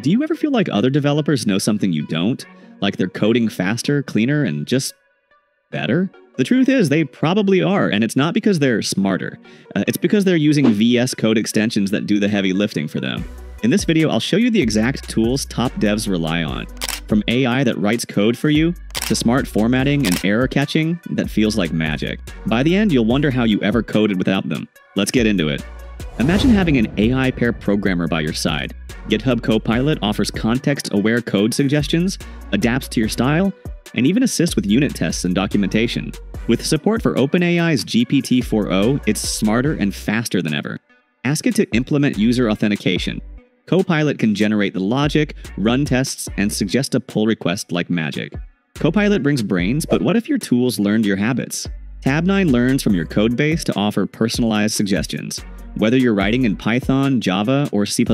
Do you ever feel like other developers know something you don't? Like they're coding faster, cleaner, and just better? The truth is, they probably are, and it's not because they're smarter. It's because they're using VS Code extensions that do the heavy lifting for them. In this video, I'll show you the exact tools top devs rely on. From AI that writes code for you, to smart formatting and error catching that feels like magic. By the end, you'll wonder how you ever coded without them. Let's get into it. Imagine having an AI pair programmer by your side. GitHub Copilot offers context-aware code suggestions, adapts to your style, and even assists with unit tests and documentation. With support for OpenAI's GPT-4o, it's smarter and faster than ever. Ask it to implement user authentication. Copilot can generate the logic, run tests, and suggest a pull request like magic. Copilot brings brains, but what if your tools learned your habits? Tabnine learns from your code base to offer personalized suggestions. Whether you're writing in Python, Java, or C++,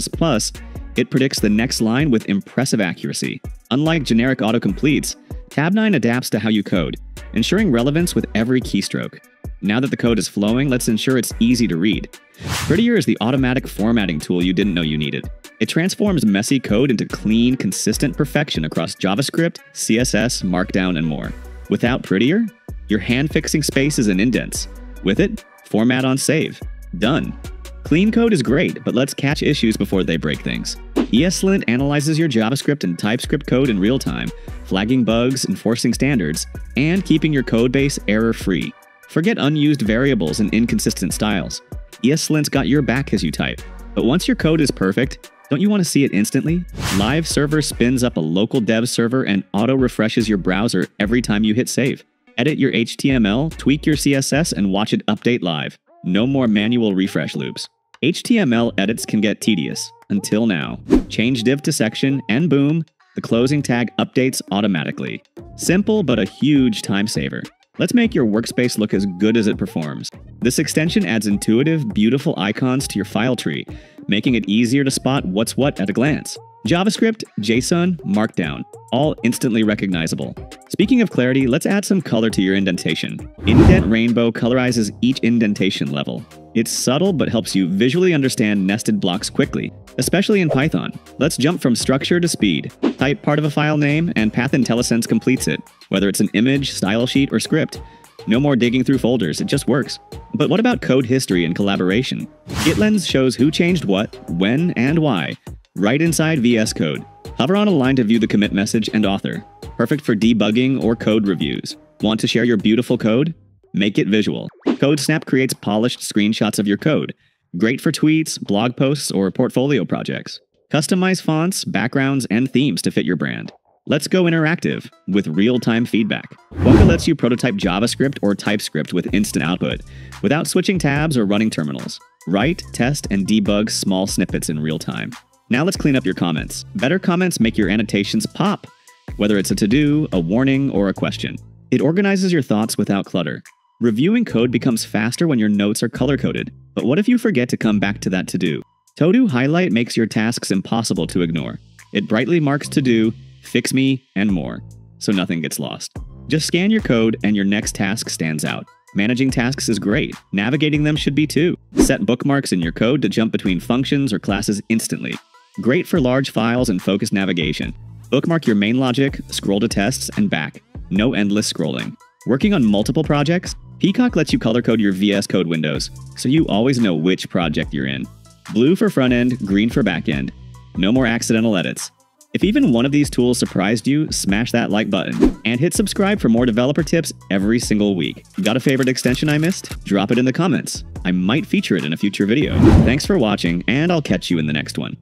it predicts the next line with impressive accuracy. Unlike generic autocompletes, Tabnine adapts to how you code, ensuring relevance with every keystroke. Now that the code is flowing, let's ensure it's easy to read. Prettier is the automatic formatting tool you didn't know you needed. It transforms messy code into clean, consistent perfection across JavaScript, CSS, Markdown, and more. Without Prettier, you're hand-fixing spaces and indents. With it, format on save. Done. Clean code is great, but let's catch issues before they break things. ESLint analyzes your JavaScript and TypeScript code in real time, flagging bugs, enforcing standards, and keeping your codebase error-free. Forget unused variables and inconsistent styles. ESLint's got your back as you type. But once your code is perfect, don't you want to see it instantly? Live Server spins up a local dev server and auto-refreshes your browser every time you hit save. Edit your HTML, tweak your CSS, and watch it update live. No more manual refresh loops. HTML edits can get tedious, until now. Change div to section, and boom, the closing tag updates automatically. Simple, but a huge time saver. Let's make your workspace look as good as it performs. This extension adds intuitive, beautiful icons to your file tree, making it easier to spot what's what at a glance. JavaScript, JSON, Markdown, all instantly recognizable. Speaking of clarity, let's add some color to your indentation. Indent Rainbow colorizes each indentation level. It's subtle but helps you visually understand nested blocks quickly, especially in Python. Let's jump from structure to speed. Type part of a file name and Path IntelliSense completes it, whether it's an image, style sheet, or script. No more digging through folders, it just works. But what about code history and collaboration? GitLens shows who changed what, when, and why, right inside VS Code. Hover on a line to view the commit message and author. Perfect for debugging or code reviews. Want to share your beautiful code? Make it visual. CodeSnap creates polished screenshots of your code. Great for tweets, blog posts, or portfolio projects. Customize fonts, backgrounds, and themes to fit your brand. Let's go interactive with real-time feedback. Boka lets you prototype JavaScript or TypeScript with instant output, without switching tabs or running terminals. Write, test, and debug small snippets in real time. Now let's clean up your comments. Better comments make your annotations pop, whether it's a to-do, a warning, or a question. It organizes your thoughts without clutter. Reviewing code becomes faster when your notes are color-coded, but what if you forget to come back to that to-do? Todo Highlight makes your tasks impossible to ignore. It brightly marks to-do, fix me, and more, so nothing gets lost. Just scan your code and your next task stands out. Managing tasks is great. Navigating them should be too. Set bookmarks in your code to jump between functions or classes instantly. Great for large files and focused navigation. Bookmark your main logic, scroll to tests, and back. No endless scrolling. Working on multiple projects? Peacock lets you color code your VS Code windows, so you always know which project you're in. Blue for front end, green for back end. No more accidental edits. If even one of these tools surprised you, smash that like button and hit subscribe for more developer tips every single week. Got a favorite extension I missed? Drop it in the comments. I might feature it in a future video. Thanks for watching, and I'll catch you in the next one.